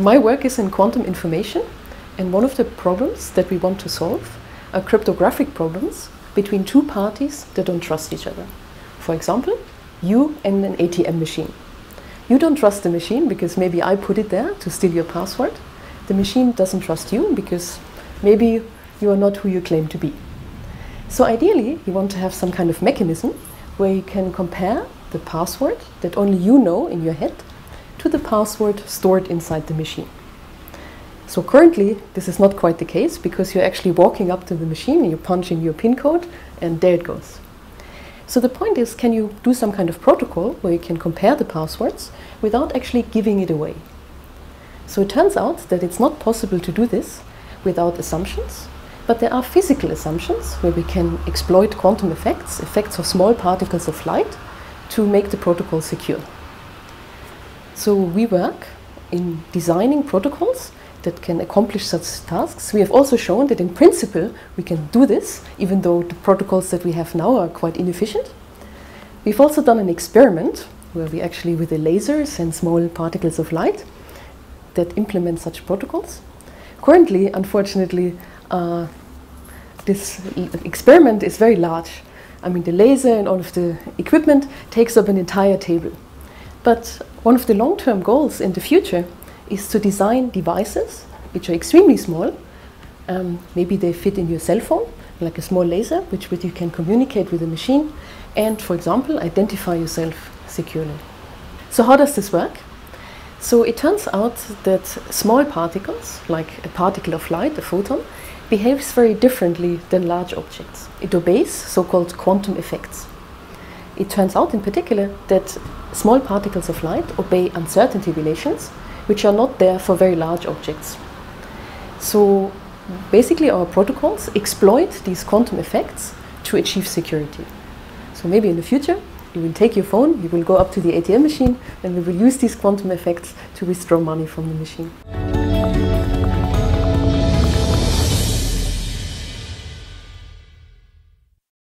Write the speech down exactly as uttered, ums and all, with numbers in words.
my work is in quantum information, and one of the problems that we want to solve are cryptographic problems between two parties that don't trust each other. For example, you and an A T M machine. You don't trust the machine because maybe I put it there to steal your password. The machine doesn't trust you because maybe you are not who you claim to be. So ideally, you want to have some kind of mechanism where you can compare the password that only you know in your head to the password stored inside the machine. So currently, this is not quite the case because you're actually walking up to the machine and you're punching your PIN code and there it goes. So the point is, can you do some kind of protocol where you can compare the passwords without actually giving it away? So it turns out that it's not possible to do this without assumptions, but there are physical assumptions where we can exploit quantum effects, effects of small particles of light, to make the protocol secure. So we work in designing protocols that can accomplish such tasks. We have also shown that in principle we can do this, even though the protocols that we have now are quite inefficient. We've also done an experiment where we actually, with the lasers and small particles of light, that implement such protocols. Currently, unfortunately, uh, this experiment is very large. I mean, the laser and all of the equipment takes up an entire table. But one of the long-term goals in the future is to design devices which are extremely small. Um, maybe they fit in your cell phone, like a small laser, which, which you can communicate with a machine and, for example, identify yourself securely. So how does this work? So it turns out that small particles, like a particle of light, a photon, behaves very differently than large objects. It obeys so-called quantum effects. It turns out, in particular, that small particles of light obey uncertainty relations, which are not there for very large objects. So basically our protocols exploit these quantum effects to achieve security. So maybe in the future you will take your phone, you will go up to the A T M machine, and we will use these quantum effects to withdraw money from the machine.